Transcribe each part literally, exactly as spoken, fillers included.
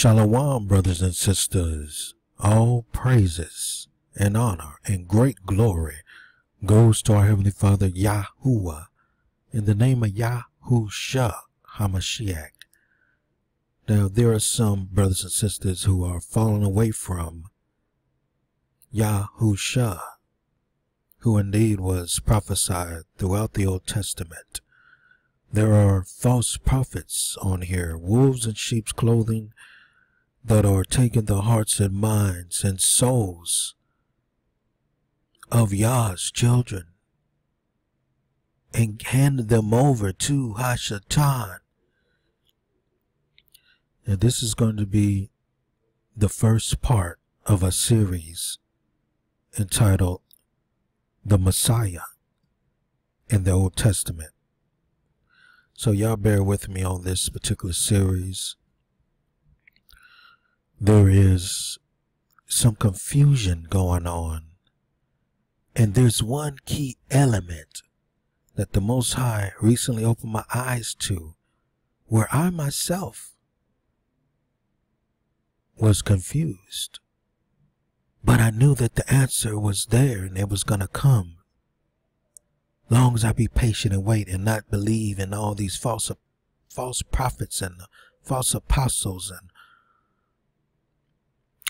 Shalom, brothers and sisters. All praises and honor and great glory goes to our Heavenly Father Yahuwah in the name of Yahusha HaMashiach. Now there are some brothers and sisters who are falling away from Yahusha, who indeed was prophesied throughout the Old Testament. There are false prophets on here, wolves in sheep's clothing, that are taking the hearts and minds and souls of Yah's children and handed them over to Hashatan. And this is going to be the first part of a series entitled The Messiah in the Old Testament. So y'all bear with me on this particular series. There is some confusion going on, and there's one key element that the Most High recently opened my eyes to, where I myself was confused, but I knew that the answer was there and it was going to come, long as I be patient and wait and not believe in all these false false prophets and false apostles and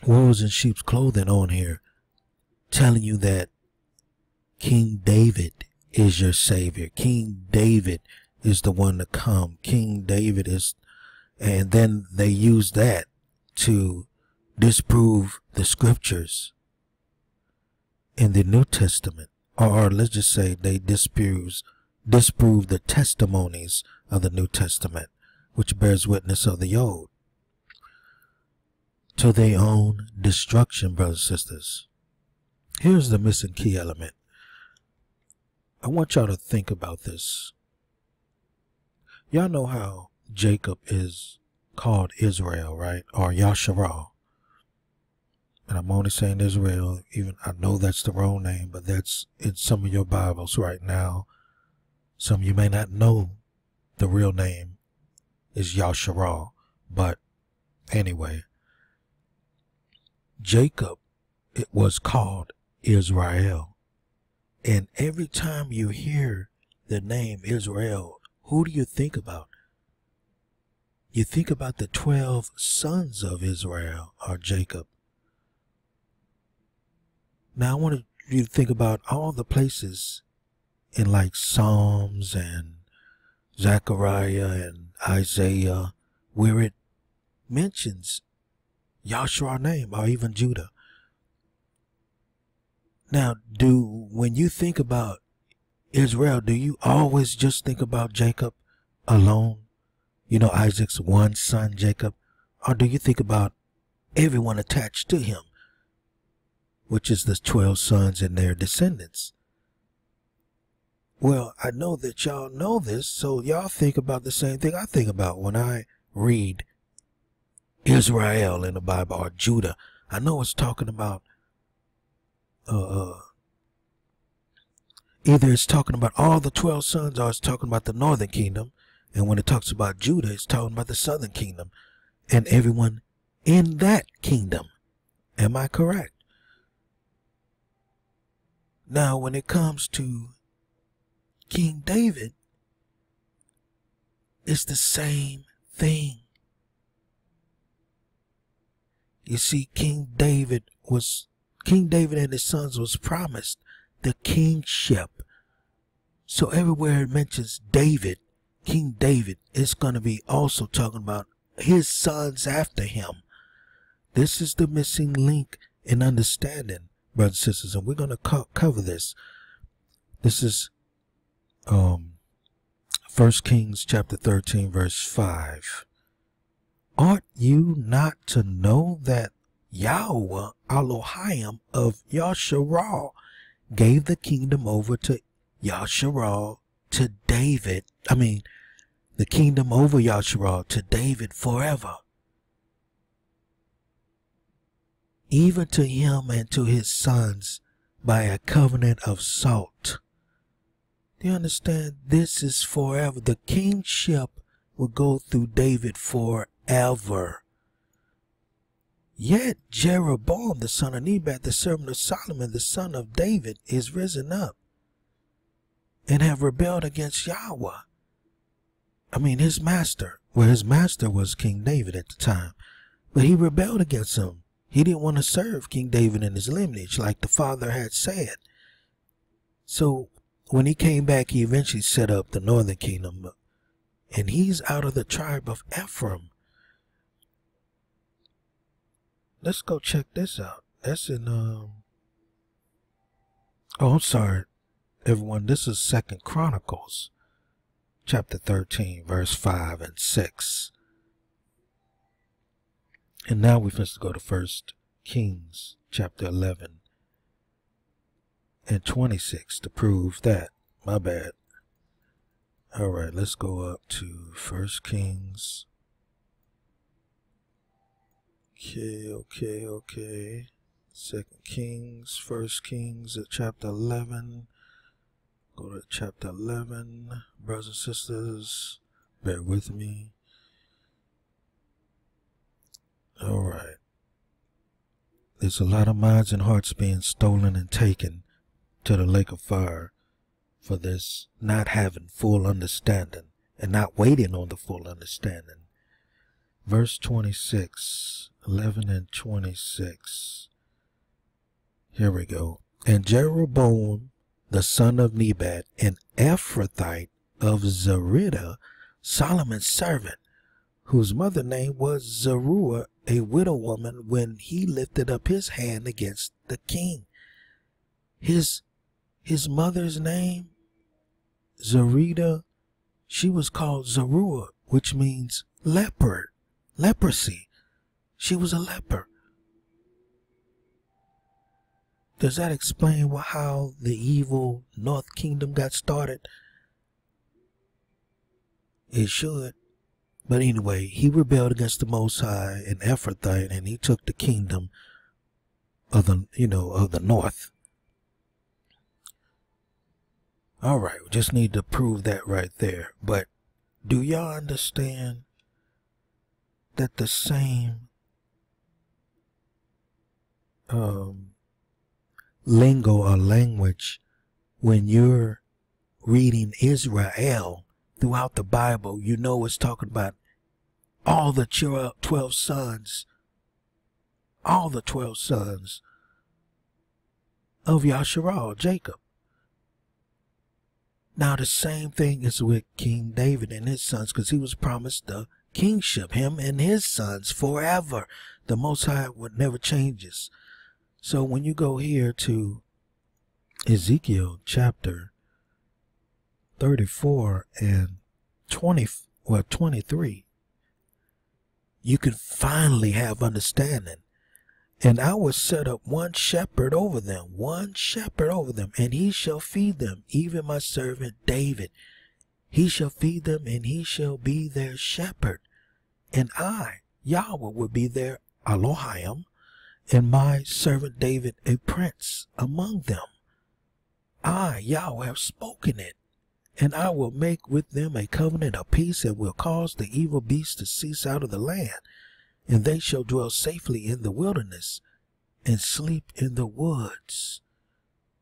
wolves in sheep's clothing on here telling you that King David is your savior. King David is the one to come. King David is, and then they use that to disprove the scriptures in the New Testament. Or, or let's just say they disproves, disprove the testimonies of the New Testament, which bears witness of the Old, to their own destruction, brothers and sisters. Here's the missing key element. I want y'all to think about this. Y'all know how Jacob is called Israel, right? Or Yasharah. And I'm only saying Israel, even I know that's the wrong name, but that's in some of your Bibles right now. Some of you may not know the real name is Yahsharal, but anyway. Jacob, it was called Israel. And every time you hear the name Israel, who do you think about? You think about the twelve sons of Israel or Jacob. Now I want you to think about all the places in like Psalms and Zechariah and Isaiah where it mentions Yahsharal name, or even Judah. Now, do when you think about Israel, do you always just think about Jacob alone? You know, Isaac's one son, Jacob. Or do you think about everyone attached to him, which is the twelve sons and their descendants? Well, I know that y'all know this, so y'all think about the same thing I think about when I read Israel in the Bible, or Judah. I know it's talking about uh, either it's talking about all the twelve sons, or it's talking about the northern kingdom. And when it talks about Judah, it's talking about the southern kingdom and everyone in that kingdom. Am I correct? Now, when it comes to King David, it's the same thing. You see, King David was, King David and his sons was promised the kingship. So everywhere it mentions David, King David, it's going to be also talking about his sons after him. This is the missing link in understanding, brothers and sisters, and we're going to co cover this. This is um, First Kings chapter thirteen, verse five. Ought you not to know that Yahuwah Elohim of Yahsharal gave the kingdom over to Yahsharal to David? I mean, the kingdom over Yahsharal to David forever, even to him and to his sons by a covenant of salt. Do you understand? This is forever. The kingship will go through David forever. Yet Jeroboam the son of Nebat, the servant of Solomon, the son of David, is risen up and have rebelled against Yahuwah. I mean, his master. Well, his master was King David at the time. But he rebelled against him. He didn't want to serve King David and his lineage like the father had said. So when he came back, he eventually set up the northern kingdom. And he's out of the tribe of Ephraim. Let's go check this out. That's in, um, oh, I'm sorry, everyone. This is Second Chronicles, chapter thirteen, verse five and six. And now we're supposed to go to First Kings, chapter eleven and twenty-six to prove that. My bad. All right, let's go up to First Kings. Okay, okay, okay. Second Kings, First Kings, at chapter eleven. Go to chapter eleven, brothers and sisters. Bear with me. All right. There's a lot of minds and hearts being stolen and taken to the lake of fire for this not having full understanding and not waiting on the full understanding. Verse twenty-six. eleven and twenty-six. Here we go. And Jeroboam, the son of Nebat, an Ephrathite of Zerida, Solomon's servant, whose mother name was Zeruah, a widow woman, when he lifted up his hand against the king. His, his mother's name, Zerida, she was called Zeruah, which means leopard, leprosy. She was a leper. Does that explain how the evil North Kingdom got started? It should. But anyway, he rebelled against the Most High and Ephrathite, and he took the kingdom of the, you know, of the North. All right, we just need to prove that right there. But do y'all understand that the same Um, lingo or language when you're reading Israel throughout the Bible, you know it's talking about all the twelve sons, all the twelve sons of Yahsharal, Jacob. Now the same thing is with King David and his sons, because he was promised the kingship, him and his sons forever. The Most High would never changes. So when you go here to Ezekiel chapter thirty-four and twenty, well, twenty-three, you can finally have understanding. And I will set up one shepherd over them, one shepherd over them, and he shall feed them, even my servant David. He shall feed them, and he shall be their shepherd. And I, Yahweh, will be their Elohim, and my servant David a prince among them. I, Yahweh, have spoken it, and I will make with them a covenant of peace, and will cause the evil beasts to cease out of the land, and they shall dwell safely in the wilderness, and sleep in the woods.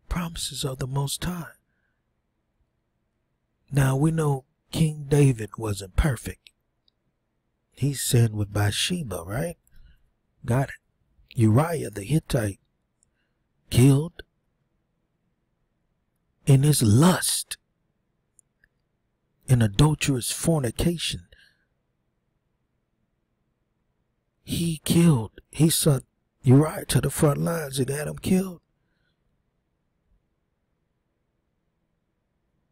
Promises of the Most High. Now we know King David wasn't perfect. He sinned with Bathsheba, right? Got it. Uriah the Hittite killed in his lust, in adulterous fornication. He killed, he sent Uriah to the front lines and had him killed.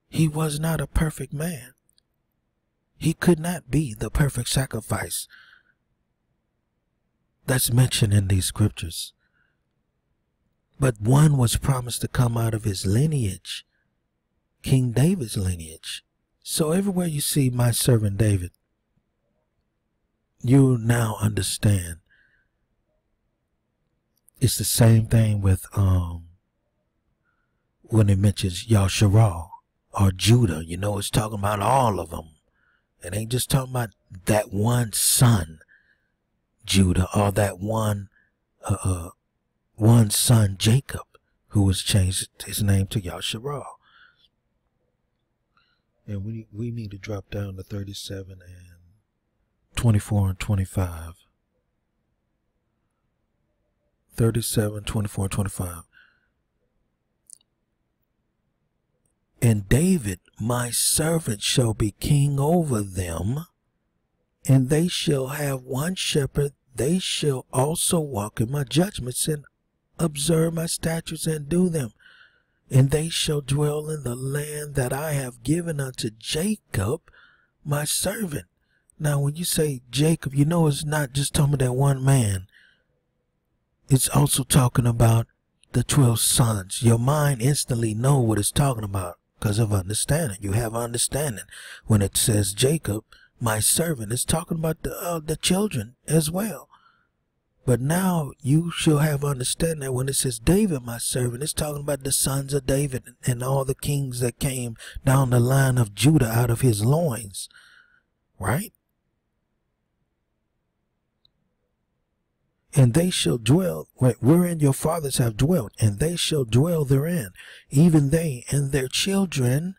He was not a perfect man. He could not be the perfect sacrifice that's mentioned in these scriptures. But one was promised to come out of his lineage, King David's lineage. So everywhere you see my servant David, you now understand. It's the same thing with um when it mentions Yahsharal or Judah. You know, it's talking about all of them. It ain't just talking about that one son, Judah, or that one uh, uh, one son, Jacob, who was changed his name to Yahsharal. And we, we need to drop down to thirty-seven and twenty-four and twenty-five. thirty-seven, twenty-four, and twenty-five. And David, my servant, shall be king over them, and they shall have one shepherd. They shall also walk in my judgments and observe my statutes and do them. And they shall dwell in the land that I have given unto Jacob, my servant. Now, when you say Jacob, you know it's not just talking about that one man. It's also talking about the twelve sons. Your mind instantly know what it's talking about because of understanding. You have understanding. When it says Jacob, my servant, it's talking about the, uh, the children as well. But now you shall have understanding that when it says David, my servant, it's talking about the sons of David and all the kings that came down the line of Judah out of his loins, right? And they shall dwell, wait, wherein your fathers have dwelt, and they shall dwell therein, even they and their children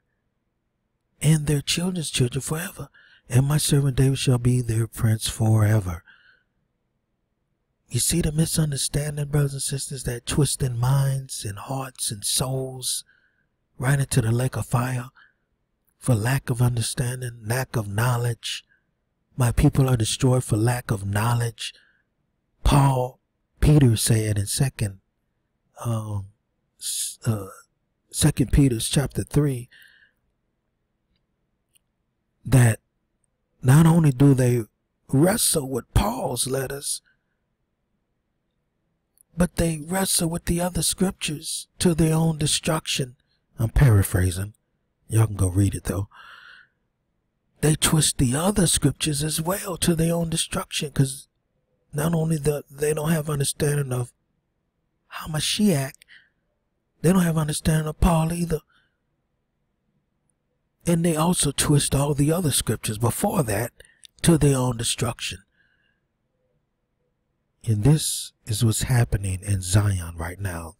and their children's children forever. And my servant David shall be their prince forever. You see the misunderstanding, brothers and sisters, that twisting minds and hearts and souls right into the lake of fire for lack of understanding, lack of knowledge. My people are destroyed for lack of knowledge. Paul, Peter said in second, um, uh, second Peter chapter three, that not only do they wrestle with Paul's letters, but they wrestle with the other scriptures to their own destruction. I'm paraphrasing. Y'all can go read it, though. They twist the other scriptures as well to their own destruction, because not only the, they don't have understanding of HaMashiach, they don't have understanding of Paul either. And they also twist all the other scriptures before that to their own destruction. And this is what's happening in Zion right now.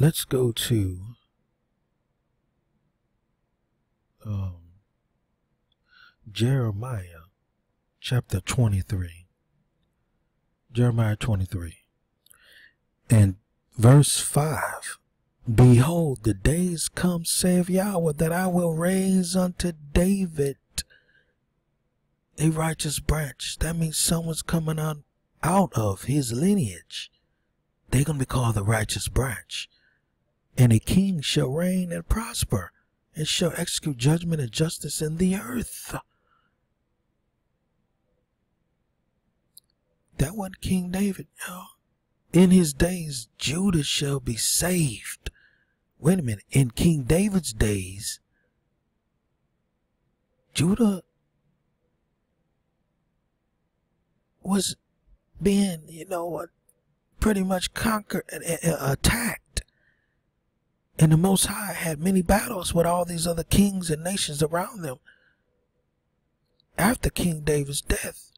Let's go to um, Jeremiah chapter twenty-three. Jeremiah twenty-three and verse five. Behold, the days come, saith Yahweh, that I will raise unto David a righteous branch. That means someone's coming out, out of his lineage. They're going to be called the righteous branch. And a king shall reign and prosper, and shall execute judgment and justice in the earth. That wasn't King David, y'all. In his days, Judah shall be saved. Wait a minute. In King David's days, Judah was being, you know, pretty much conquered and attacked. And the Most High had many battles with all these other kings and nations around them. After King David's death,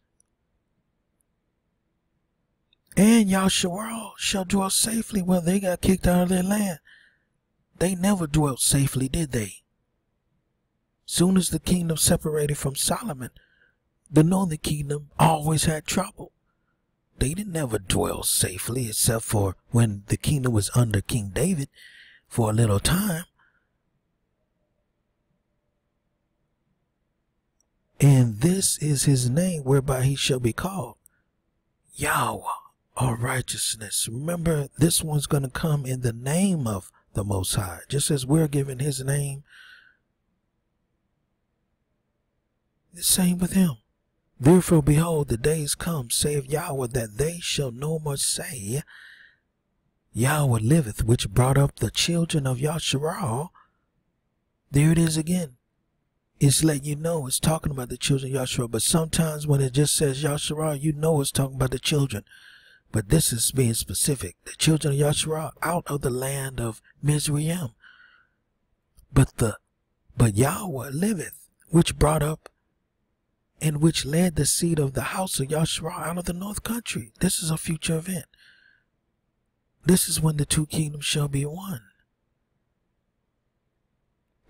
and Yahsharal shall dwell safely. Well, they got kicked out of their land. They never dwelt safely, did they? Soon as the kingdom separated from Solomon, the northern kingdom always had trouble. They didn't ever dwell safely, except for when the kingdom was under King David for a little time. And this is his name whereby he shall be called, Yahweh, our righteousness. Remember, this one's going to come in the name of the Most High, just as we're given his name. The same with him. Therefore, behold, the days come, saith Yahweh, that they shall no more say, Yahweh liveth, which brought up the children of Yahsharal. There it is again. It's letting you know it's talking about the children of Yahsharal. But sometimes when it just says Yahsharal, you know it's talking about the children. But this is being specific. The children of Yahsharal out of the land of Mizraim. But the but Yahweh liveth, which brought up and which led the seed of the house of Yahsharal out of the north country. This is a future event. This is when the two kingdoms shall be one.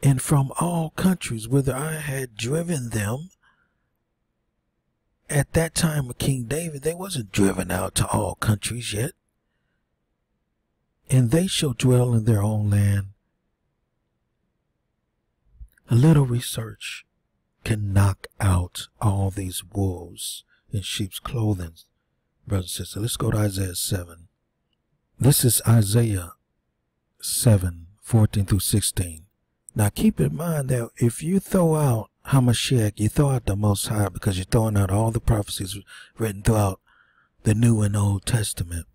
And from all countries whither I had driven them, at that time of King David, they wasn't driven out to all countries yet. And they shall dwell in their own land. A little research can knock out all these wolves in sheep's clothing, brothers and sisters. Let's go to Isaiah seven. This is Isaiah seven, fourteen through sixteen. Now keep in mind that if you throw out HaMashiach, you throw out the Most High, because you're throwing out all the prophecies written throughout the New and Old Testament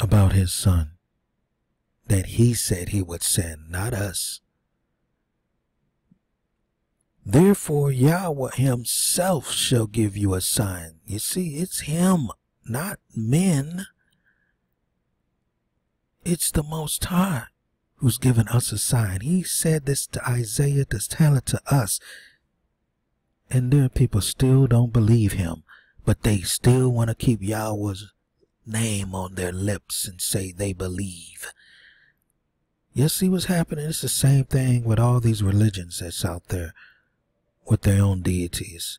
about his son that he said he would send, not us. Therefore Yahweh himself shall give you a sign. You see, it's him, not men. It's the Most High who's given us a sign. He said this to Isaiah, to tell it to us. And there are people still don't believe him, but they still want to keep Yahweh's name on their lips and say they believe. You see what's happening? It's the same thing with all these religions that's out there with their own deities,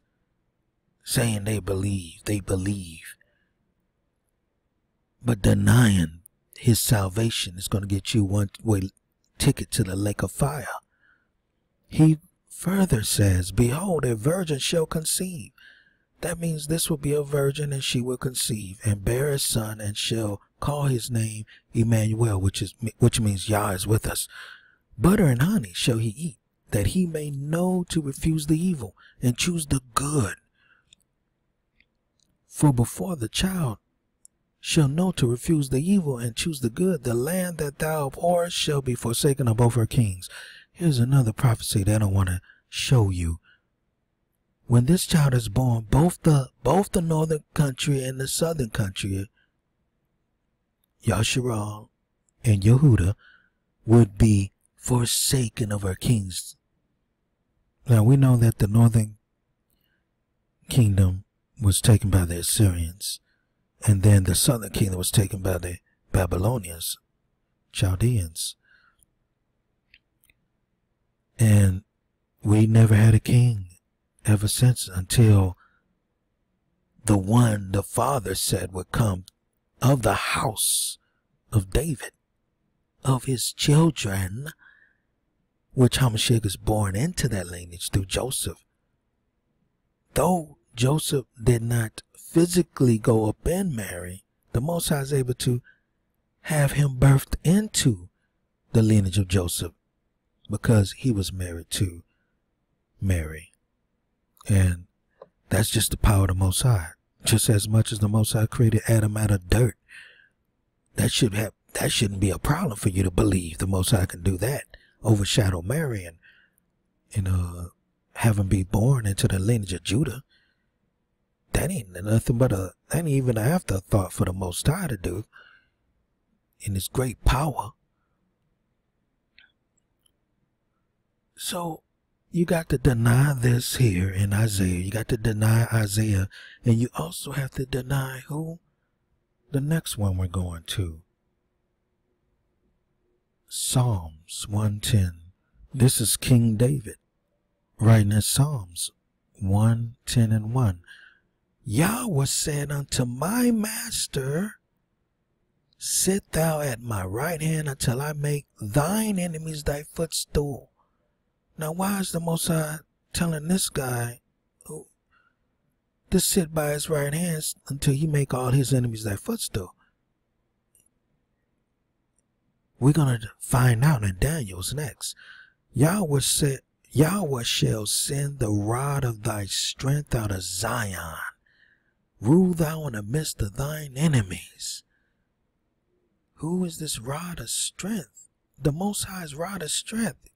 saying they believe, they believe, but denying his salvation is going to get you one way ticket to the lake of fire. He further says, behold, a virgin shall conceive. That means this will be a virgin, and she will conceive and bear a son, and shall call his name Emmanuel, which is which means Yah is with us. Butter and honey shall he eat, that he may know to refuse the evil and choose the good. For before the child shall know to refuse the evil and choose the good, the land that thou abhorrest shall be forsaken of both her kings. Here's another prophecy that I don't want to show you. When this child is born, both the both the northern country and the southern country, Yahsharal and Yehuda, would be forsaken of her kings. Now we know that the northern kingdom was taken by the Assyrians, and then the southern kingdom was taken by the Babylonians, Chaldeans. And we never had a king ever since, until the one the Father said would come of the house of David, of his children, which HaMashiach is born into that lineage through Joseph. Though Joseph did not physically go up in Mary, the Most High is able to have him birthed into the lineage of Joseph, because he was married to Mary. And that's just the power of the Most High. Just as much as the Most High created Adam out of dirt, that should have that shouldn't be a problem for you to believe the Most High can do that, overshadow Mary and, and uh, have him be born into the lineage of Judah. That ain't nothing but a, that ain't even an afterthought for the Most High to do in his great power. So you got to deny this here in Isaiah. You got to deny Isaiah, and you also have to deny who? The next one we're going to. Psalms one ten. This is King David writing in Psalms one ten and one. Yahweh said unto my master, sit thou at my right hand until I make thine enemies thy footstool. Now why is the Most High telling this guy who, to sit by his right hand until he make all his enemies thy footstool? We're going to find out in Daniel's next. Yahweh said, Yahweh shall send the rod of thy strength out of Zion. Rule thou in the midst of thine enemies. Who is this rod of strength? The Most High's rod of strength.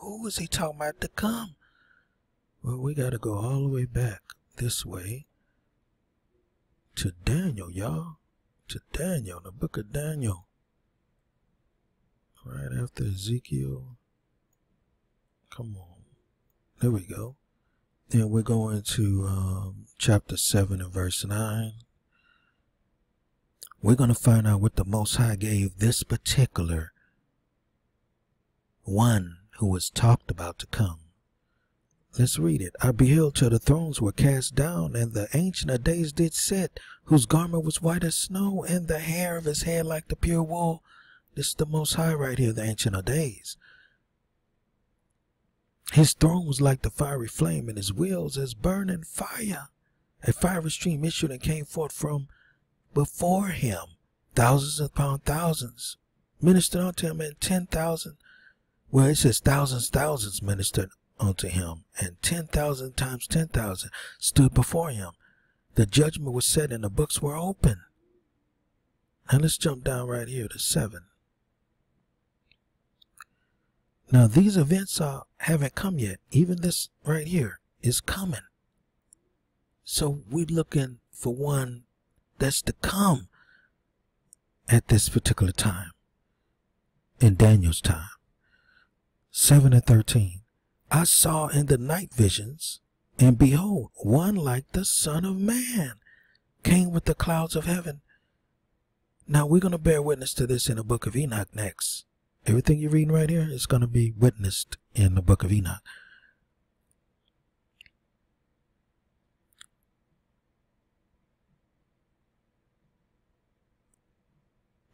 Who is he talking about to come? Well, we got to go all the way back this way to Daniel, y'all. To Daniel, the book of Daniel. Right after Ezekiel. Come on. There we go. Then we're going to um, chapter seven and verse nine. We're going to find out what the Most High gave this particular one who was talked about to come. Let's read it. I beheld till the thrones were cast down, and the Ancient of Days did sit, whose garment was white as snow, and the hair of his head like the pure wool. This is the Most High right here, the Ancient of Days. His throne was like the fiery flame, and his wheels as burning fire. A fiery stream issued and came forth from before him. Thousands upon thousands ministered unto him, and ten thousand. Well, it says thousands, thousands ministered unto him, and ten thousand times ten thousand stood before him. The judgment was set, and the books were open. Now let's jump down right here to seven. Now, these events are, haven't come yet. Even this right here is coming. So we're looking for one that's to come at this particular time, in Daniel's time. seven and thirteen. I saw in the night visions, and behold, one like the Son of Man came with the clouds of heaven. Now, we're going to bear witness to this in the book of Enoch next. Everything you're reading right here is going to be witnessed in the book of Enoch.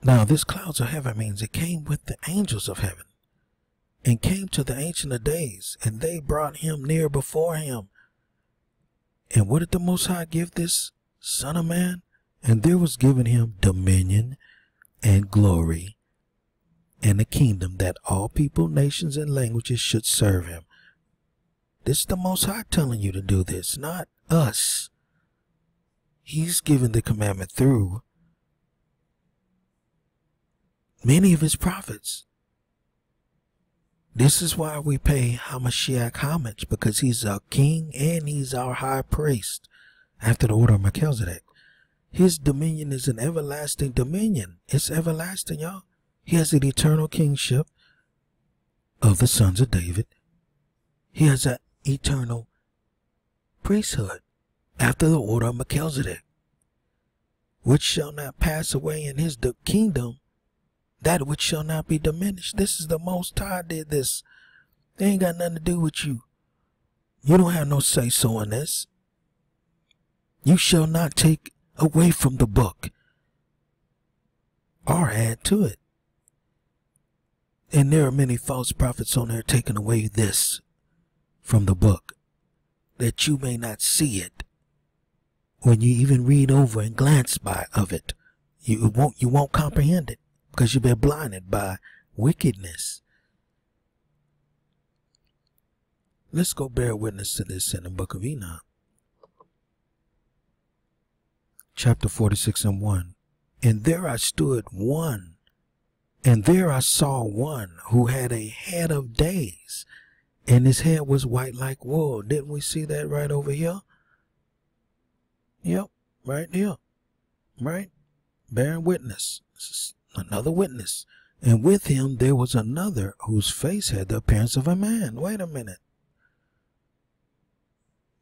Now, this clouds of heaven means it came with the angels of heaven and came to the Ancient of Days, and they brought him near before him. And what did the Most High give this Son of Man? And there was given him dominion and glory, and a kingdom that all people, nations, and languages should serve him. This is the Most High telling you to do this, not us. He's given the commandment through many of his prophets. This is why we pay HaMashiach homage, because he's our king and he's our high priest after the order of Melchizedek. His dominion is an everlasting dominion. It's everlasting, y'all. He has an eternal kingship of the sons of David. He has an eternal priesthood after the order of Melchizedek, which shall not pass away in his kingdom, that which shall not be diminished. This is the Most High did this. They ain't got nothing to do with you. You don't have no say-so in this. You shall not take away from the book or add to it. And there are many false prophets on there taking away this from the book, that you may not see it. When you even read over and glance by of it, you won't, you won't comprehend it, because you've been blinded by wickedness. Let's go bear witness to this in the book of Enoch. Chapter forty-six and one. And there I stood one, and there I saw one who had a head of days, and his head was white like wool. Didn't we see that right over here? Yep, right here. Right? Bearing witness. This is another witness. And with him there was another whose face had the appearance of a man. Wait a minute.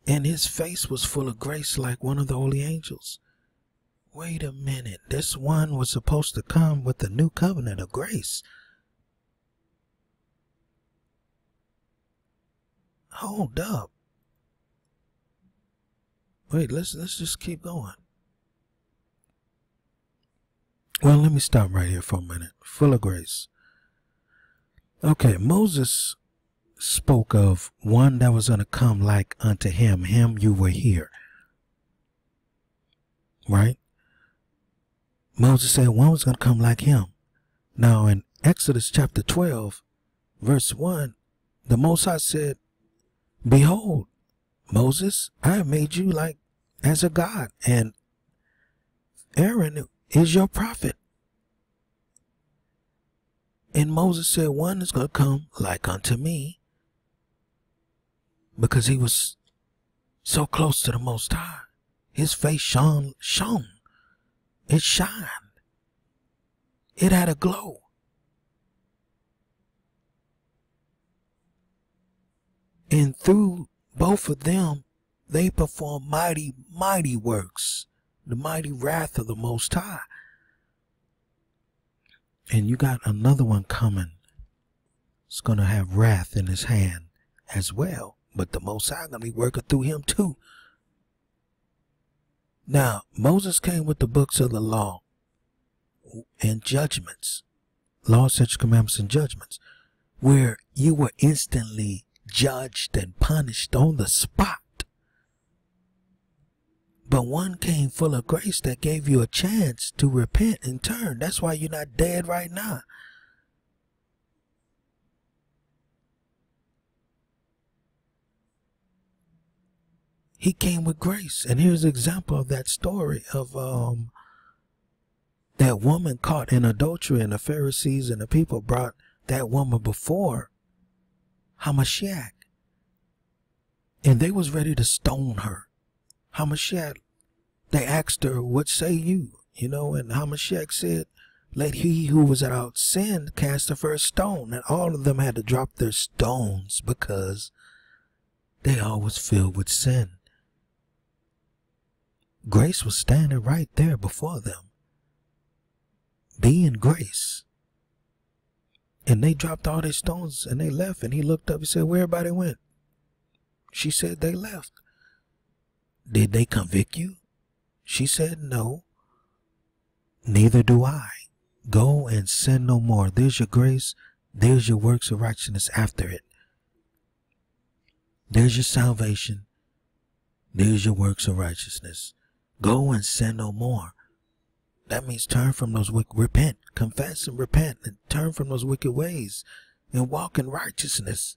And his face was full of grace like one of the holy angels. Wait a minute, this one was supposed to come with the new covenant of grace. Hold up. Wait, let's, let's just keep going. Well, let me stop right here for a minute. Full of grace. Okay, Moses spoke of one that was going to come like unto him. Him, you were here. Right? Moses said one was going to come like him. Now in Exodus chapter twelve, verse one, the Most High said, behold, Moses, I have made you like as a God, and Aaron is your prophet. And Moses said, one is going to come like unto me, because he was so close to the Most High. His face shone, shone. It shined. It had a glow. And through both of them, they perform mighty, mighty works, the mighty wrath of the Most High. And you got another one coming. It's going to have wrath in his hand as well. But the Most High going to be working through him too. Now, Moses came with the books of the law and judgments. Law, such commandments, and judgments, where you were instantly judged and punished on the spot. But one came full of grace that gave you a chance to repent and turn. That's why you're not dead right now. He came with grace. And here's an example of that story of um, that woman caught in adultery, and the Pharisees and the people brought that woman before HaMashiach, and they was ready to stone her. HaMashiach, they asked her, what say you? You know, and HaMashiach said, let he who was without sin cast the first stone. And all of them had to drop their stones because they all was filled with sin. Grace was standing right there before them, being grace. And they dropped all their stones and they left. And he looked up and said, where everybody went? She said, they left. Did they convict you? She said, no. Neither do I. Go and sin no more. There's your grace. There's your works of righteousness after it. There's your salvation. There's your works of righteousness. Go and sin no more. That means turn from those wicked, repent, confess and repent, and turn from those wicked ways and walk in righteousness.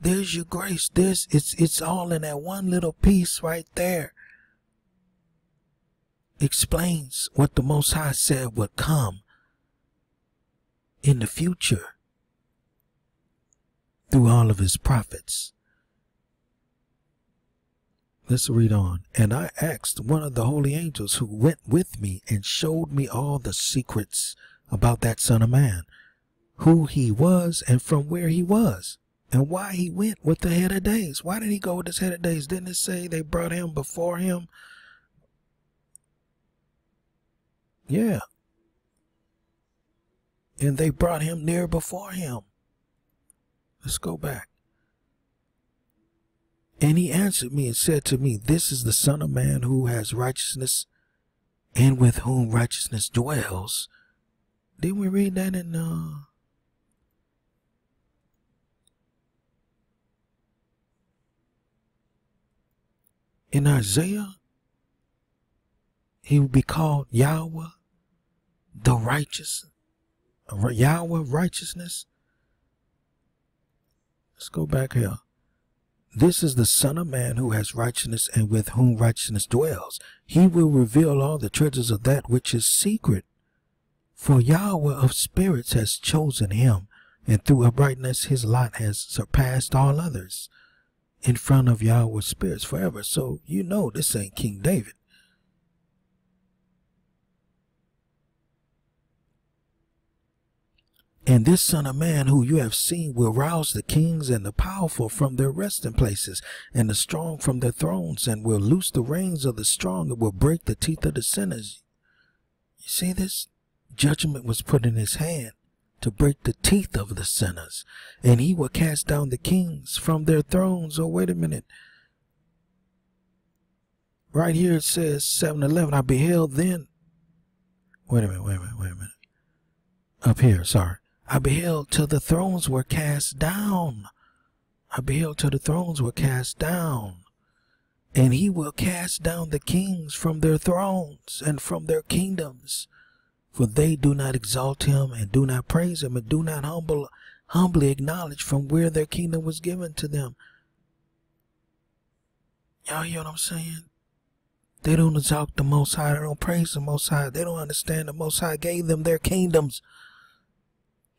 There's your grace. There's, it's, it's all in that one little piece right there. Explains what the Most High said would come in the future through all of his prophets. Let's read on. And I asked one of the holy angels who went with me and showed me all the secrets about that Son of Man, who he was and from where he was. And why he went with the head of days. Why did he go with this head of days? Didn't it say they brought him before him? Yeah. And they brought him near before him. Let's go back. And he answered me and said to me, this is the Son of Man who has righteousness and with whom righteousness dwells. Didn't we read that in... Uh, In Isaiah, he will be called Yahuwah, the righteous, Yahuwah righteousness. Let's go back here. This is the Son of Man who has righteousness and with whom righteousness dwells. He will reveal all the treasures of that which is secret. For Yahuwah of spirits has chosen him, and through uprightness his lot has surpassed all others. In front of Yahweh's spirits forever. So you know this ain't King David. And this Son of Man who you have seen will rouse the kings and the powerful from their resting places, and the strong from their thrones, and will loose the reins of the strong, and will break the teeth of the sinners. You see this? Judgment was put in his hand to break the teeth of the sinners, and he will cast down the kings from their thrones. Oh, wait a minute. Right here it says seven eleven, I beheld then. Wait a minute, wait a minute, wait a minute. Up here, sorry. I beheld till the thrones were cast down. I beheld till the thrones were cast down. And he will cast down the kings from their thrones and from their kingdoms. For they do not exalt him, and do not praise him, and do not humble, humbly acknowledge from where their kingdom was given to them. Y'all hear what I'm saying? They don't exalt the Most High. They don't praise the Most High. They don't understand the Most High gave them their kingdoms.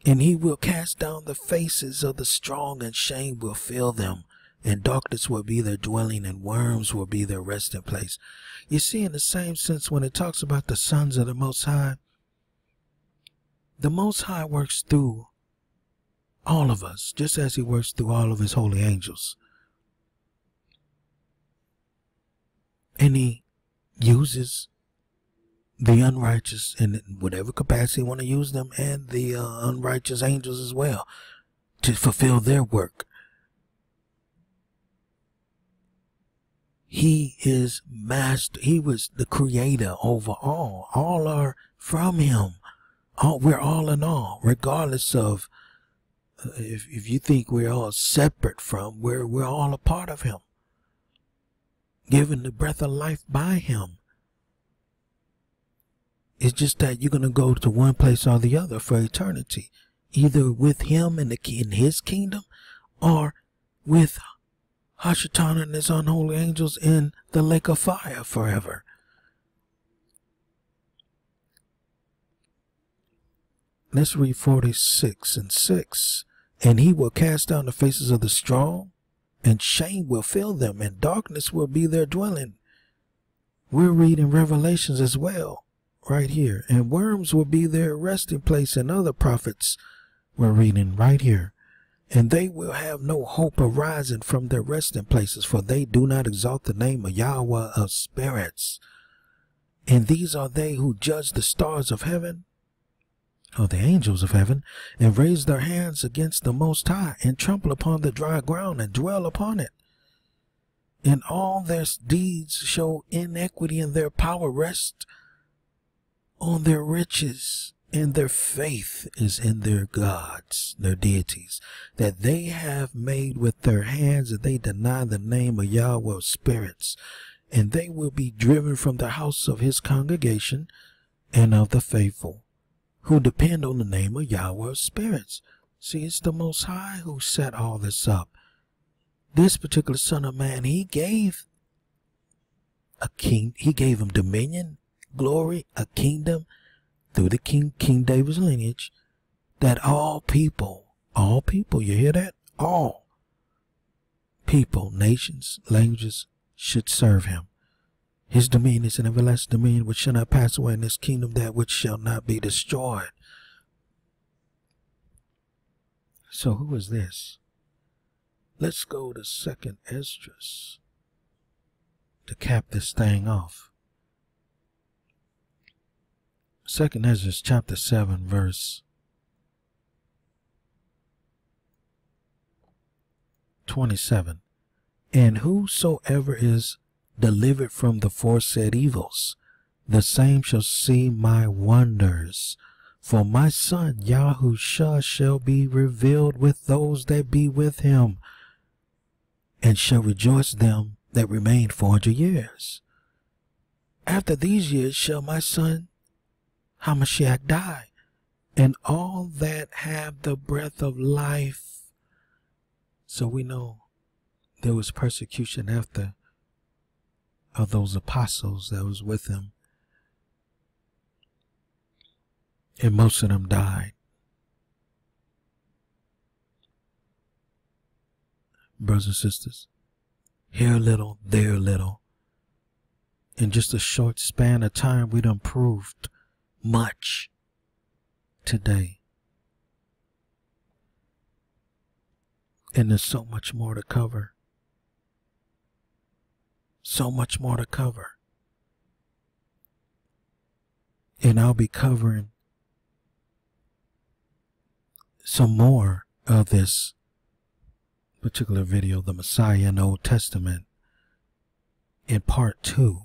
And he will cast down the faces of the strong, and shame will fill them. And darkness will be their dwelling, and worms will be their resting place. You see, in the same sense, when it talks about the sons of the Most High, the Most High works through all of us, just as he works through all of his holy angels. and he uses the unrighteous in whatever capacity you want to use them, and the uh, unrighteous angels as well, to fulfill their work. He is master. He was the creator over all. All are from him. All, we're all in all, regardless of uh, if, if you think we're all separate from, we're, we're all a part of him, given the breath of life by him. It's just that you're going to go to one place or the other for eternity, either with him in, the, in his kingdom, or with Hashatan and his unholy angels in the lake of fire forever. Let's read forty-six and six. And he will cast down the faces of the strong, and shame will fill them, and darkness will be their dwelling. We're reading Revelations as well, right here. And worms will be their resting place, and other prophets, we're reading right here. And they will have no hope arising from their resting places, for they do not exalt the name of Yahweh of spirits. And these are they who judge the stars of heaven, or the angels of heaven, and raise their hands against the Most High, and trample upon the dry ground, and dwell upon it. And all their deeds show inequity, and their power rests on their riches, and their faith is in their gods, their deities, that they have made with their hands, and they deny the name of Yahweh of spirits. And they will be driven from the house of his congregation and of the faithful, who depend on the name of Yahweh of spirits. See, it's the Most High who set all this up. This particular Son of Man, he gave a king, he gave him dominion, glory, a kingdom through the king king David's lineage, that all people, all people, you hear that, all people, nations, languages, should serve him. His dominion is an everlasting dominion which shall not pass away, in his kingdom that which shall not be destroyed. So who is this? Let's go to Second Esdras to cap this thing off. Second Esdras chapter seven, verse twenty-seven. And whosoever is delivered from the foresaid evils, the same shall see my wonders. For my son Yahusha shall be revealed with those that be with him, and shall rejoice them that remain four hundred years. After these years shall my son HaMashiach die, and all that have the breath of life. So we know there was persecution after of those apostles that was with him, and most of them died. Brothers and sisters, here a little, there a little. In just a short span of time, we done proved much today, and there's so much more to cover. So much more to cover. And I'll be covering some more of this particular video, the Messiah in the Old Testament, in part two.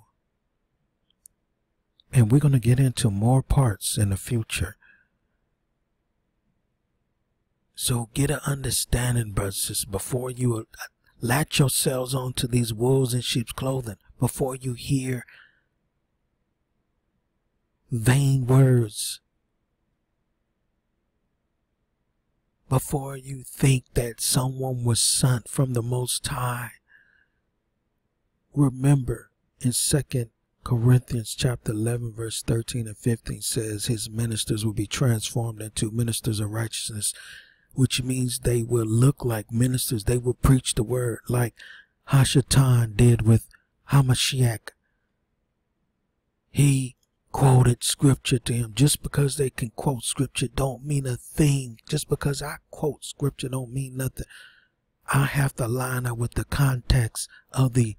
And we're going to get into more parts in the future. So get an understanding, brothers and sisters, before you are latch yourselves onto these wolves in sheep's clothing, before you hear vain words, before you think that someone was sent from the Most High. Remember, in Second Corinthians chapter eleven, verse thirteen and fifteen says, his ministers will be transformed into ministers of righteousness, which means they will look like ministers. They will preach the word like Hashatan did with HaMashiach. He quoted scripture to him. Just because they can quote scripture don't mean a thing. Just because I quote scripture don't mean nothing. I have to line up with the context of the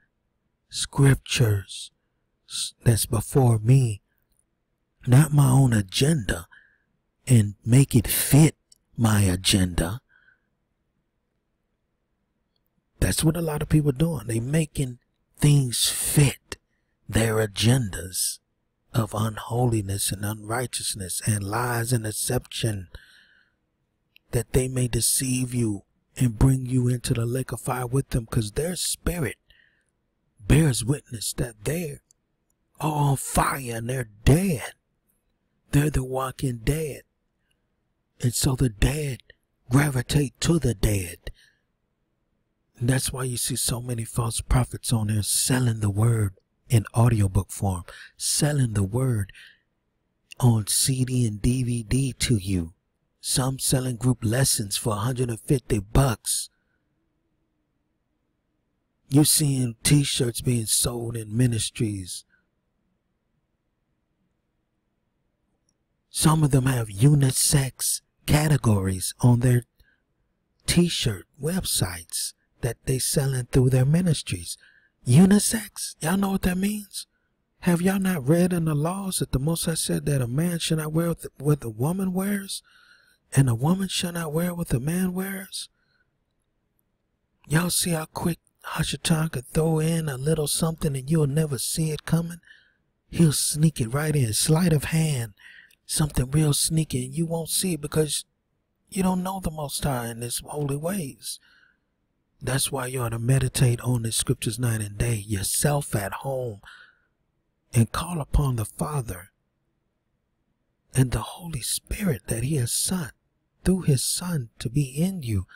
scriptures that's before me, not my own agenda, and make it fit my agenda. That's what a lot of people are doing. They making things fit their agendas of unholiness and unrighteousness and lies and deception, that they may deceive you and bring you into the lake of fire with them, because their spirit bears witness that they are on fire and they're dead. They're the walking dead. And so the dead gravitate to the dead. And that's why you see so many false prophets on there selling the word in audiobook form, selling the word on C D and D V D to you. Some selling group lessons for a hundred fifty bucks. You're seeing t-shirts being sold in ministries. Some of them have unisex categories on their t-shirt websites that they selling through their ministries. Unisex, y'all know what that means? Have y'all not read in the laws that the Most High said that a man should not wear what a woman wears, and a woman shall not wear what the man wears? Y'all see how quick Hashatan could throw in a little something and you'll never see it coming? He'll sneak it right in, sleight of hand, something real sneaky, and you won't see it because you don't know the Most High in His holy ways. That's why you ought to meditate on the scriptures night and day, yourself at home, and call upon the Father and the Holy Spirit that He has sent through His Son to be in you,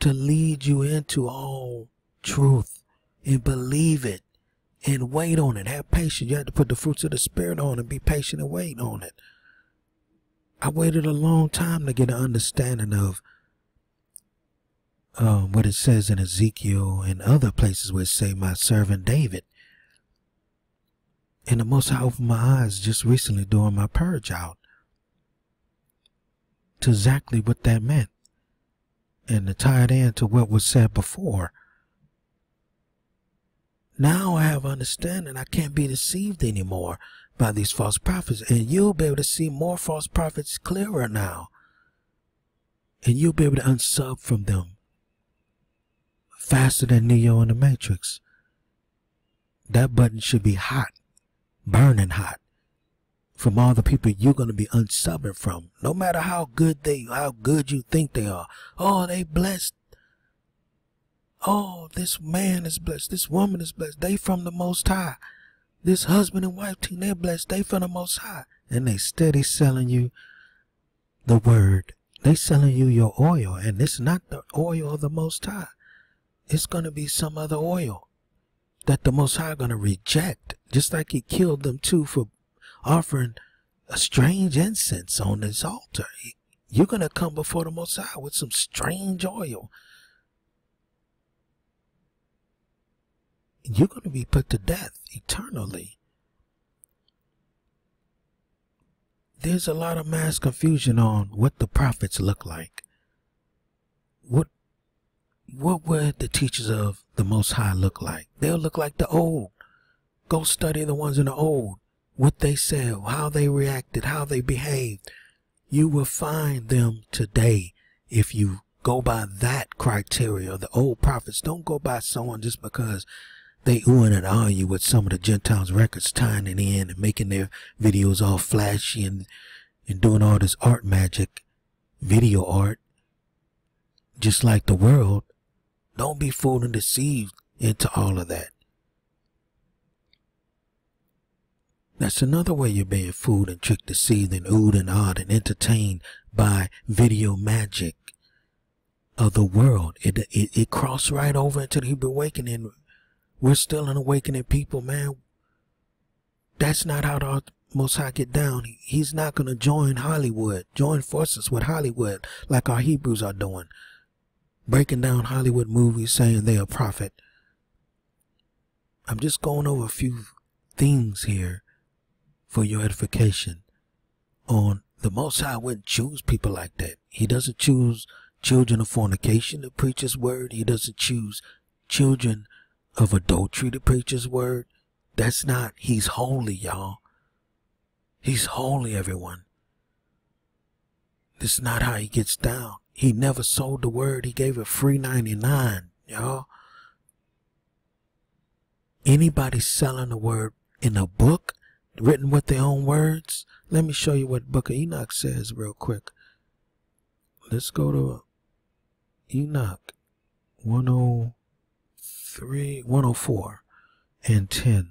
to lead you into all truth, and believe it and wait on it. Have patience. You have to put the fruits of the Spirit on and be patient and wait on it. I waited a long time to get an understanding of um, what it says in Ezekiel and other places where it say my servant David. And the Most High opened my eyes just recently during my purge out to exactly what that meant, and to tie it in to what was said before. Now I have understanding. I can't be deceived anymore by these false prophets, and you'll be able to see more false prophets clearer now, and you'll be able to unsub from them faster than Neo in the Matrix. That button should be hot, burning hot, from all the people you're going to be unsubbing from, no matter how good they, how good you think they are. Oh, they blessed. Oh, this man is blessed. This woman is blessed. They from the Most High. This husband and wife team, they're blessed. They from the Most High. And they steady selling you the word. They selling you your oil, and it's not the oil of the Most High. It's going to be some other oil that the Most High going to reject, just like He killed them too for offering a strange incense on His altar. You're going to come before the Most High with some strange oil. You're going to be put to death eternally. There's a lot of mass confusion on what the prophets look like. What What would the teachers of the Most High look like? They'll look like the old. Go study the ones in the old, what they said, how they reacted, how they behaved. You will find them today if you go by that criteria. The old prophets, don't go by someone just because they oohing and ahhing you with some of the Gentiles' records, tying it in and making their videos all flashy and, and doing all this art magic, video art, just like the world. Don't be fooled and deceived into all of that. That's another way you're being fooled and tricked, deceived, and oohed and awed and entertained by video magic of the world. It, it, it crossed right over into the Hebrew awakening. We're still an awakening people, man. That's not how the Most High get down. He, he's not going to join Hollywood, join forces with Hollywood like our Hebrews are doing, breaking down Hollywood movies, saying they're a prophet. I'm just going over a few things here for your edification. On the Most High wouldn't choose people like that. He doesn't choose children of fornication to preach His word. He doesn't choose children of adultery, the preacher's word, that's not, he's holy, y'all. He's holy, everyone. This is not how he gets down. He never sold the word. He gave it free ninety-nine, y'all. Anybody selling the word in a book written with their own words, let me show you what Book of Enoch says real quick. Let's go to Enoch one oh three, one oh four and ten.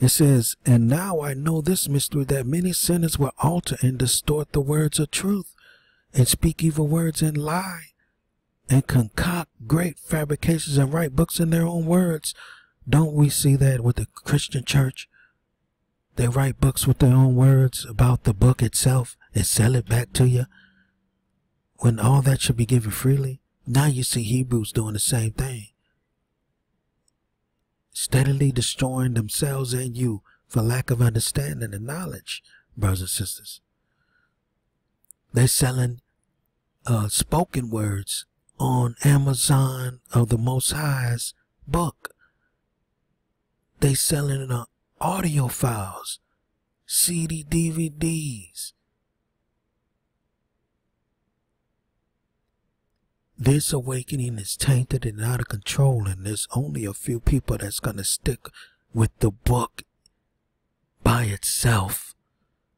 It says, "And now I know this mystery, that many sinners will alter and distort the words of truth, and speak evil words and lie, and concoct great fabrications and write books in their own words." Don't we see that with the Christian church? They write books with their own words about the book itself and sell it back to you, when all that should be given freely. Now you see Hebrews doing the same thing, steadily destroying themselves and you for lack of understanding and knowledge, brothers and sisters. They're selling uh, spoken words on Amazon of the Most High's book. They selling uh, audio files, C D, D V Ds. This awakening is tainted and out of control, and there's only a few people that's going to stick with the book by itself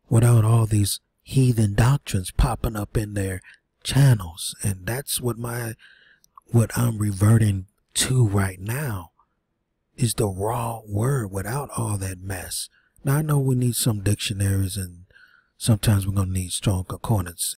without all these heathen doctrines popping up in their channels. And that's what my what I'm reverting to right now is the raw word without all that mess. Now I know we need some dictionaries, and sometimes we're going to need strong concordance